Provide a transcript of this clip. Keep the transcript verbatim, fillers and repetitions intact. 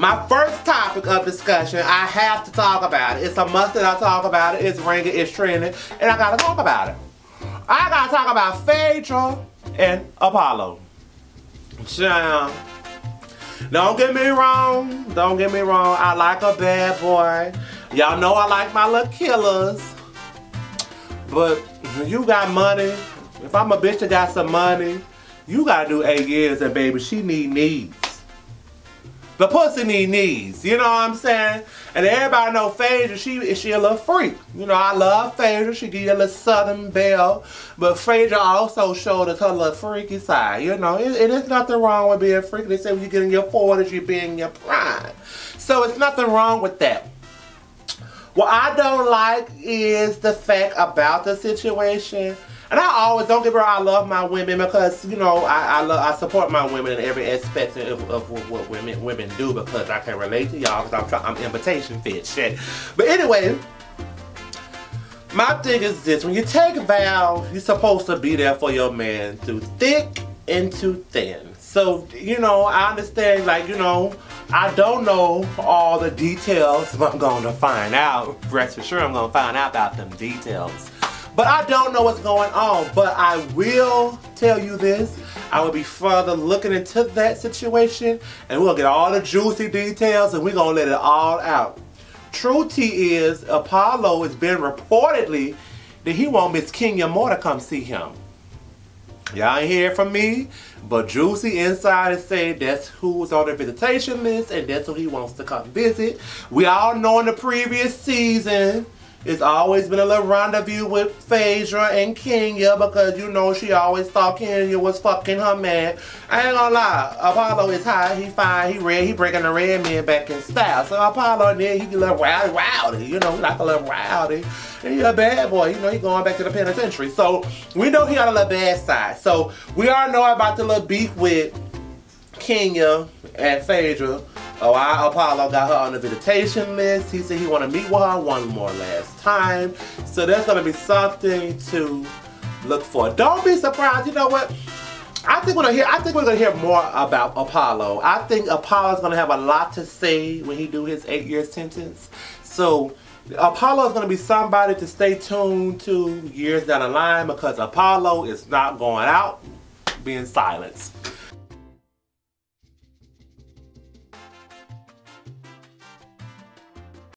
My first topic of discussion, I have to talk about it. It's a must that I talk about it. It's ringing, it's trending, and I gotta talk about it. I gotta talk about Phaedra and Apollo. Child. Don't get me wrong. Don't get me wrong. I like a bad boy. Y'all know I like my little killers. But when you got money, if I'm a bitch that got some money, you gotta do eight years and baby, she need needs. The pussy need knees, you know what I'm saying? And everybody know Phaedra, she, she a little freak. You know, I love Phaedra, she give you a little Southern belle. But Phaedra also showed us her little freaky side, you know. It, it is nothing wrong with being freaky. They say when you get in your forties, you be in your prime. So it's nothing wrong with that. What I don't like is the fact about the situation. And I always, don't get me wrong, I love my women because, you know, I I, love, I support my women in every aspect of, of, of what women women do because I can relate to y'all because I'm, I'm invitation fit shit. But anyway, my thing is this. When you take a vow, you're supposed to be there for your man through thick and through thin. So, you know, I understand, like, you know, I don't know all the details, but I'm going to find out. Rest for sure I'm going to find out about them details. But I don't know what's going on, but I will tell you this. I will be further looking into that situation, and we'll get all the juicy details, and we're going to let it all out. True tea is, Apollo has been reportedly that he want Miss Kenya Moore to come see him. Y'all ain't hear from me, but Juicy Insider said that's who's on the visitation list, and that's who he wants to come visit. We all know in the previous season, it's always been a little rendezvous with Phaedra and Kenya because, you know, she always thought Kenya was fucking her man. I ain't gonna lie, Apollo is hot, he fine, he red, he breaking the red man back in style. So Apollo, there, he a little rowdy, rowdy, you know, like a little rowdy. And he a bad boy, you know, he going back to the penitentiary. So we know he on a little bad side. So we all know about the little beef with Kenya and Phaedra. Oh, I, Apollo got her on the visitation list. He said he want to meet with her one more last time. So that's going to be something to look for. Don't be surprised. You know what? I think we're going to hear, I think we're going to hear more about Apollo. I think Apollo's going to have a lot to say when he do his eight-year sentence. So Apollo is going to be somebody to stay tuned to years down the line because Apollo is not going out being silenced.